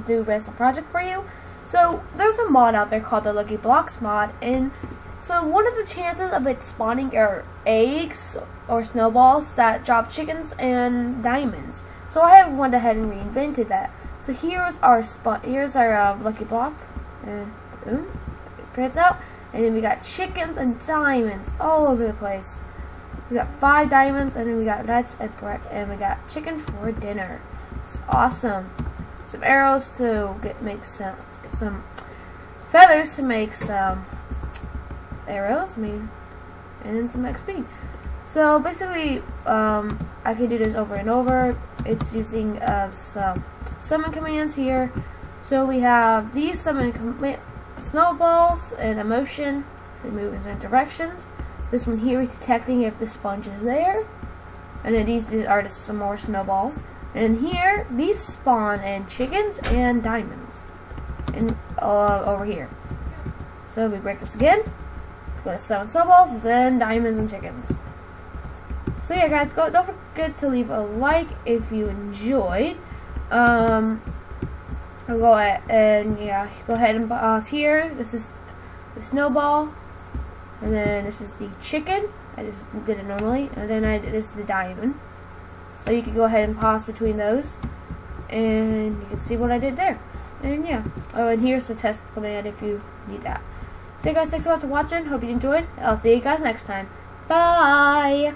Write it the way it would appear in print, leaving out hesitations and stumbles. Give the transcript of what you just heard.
do ransom project for you. So there's a mod out there called the Lucky Blocks Mod, and so what are the chances of it spawning your eggs or snowballs that drop chickens and diamonds? So I have went ahead and reinvented that. So here's our spot. Here's our lucky block, and boom, it prints out. And then we got chickens and diamonds all over the place. We got 5 diamonds, and then we got nuts and bread, and we got chicken for dinner. It's awesome. Some arrows to make some feathers to make some arrows, and then some XP. So basically, I can do this over and over. It's using some summon commands here. So we have these summon snowballs and emotion, so it moves in directions. This one here is detecting if the sponge is there, and then these are just some more snowballs. And here, these spawn in chickens and diamonds, and over here. So we break this again. Go to 7 snowballs, then diamonds and chickens. So yeah, guys, don't forget to leave a like if you enjoyed. I'll go ahead and pause here. This is the snowball, and then this is the chicken. I just did it normally, and then this is the diamond. So you can go ahead and pause between those, and you can see what I did there. And yeah, oh, and here's the test command if you need that. So guys, thanks so much for watching. Hope you enjoyed. I'll see you guys next time. Bye!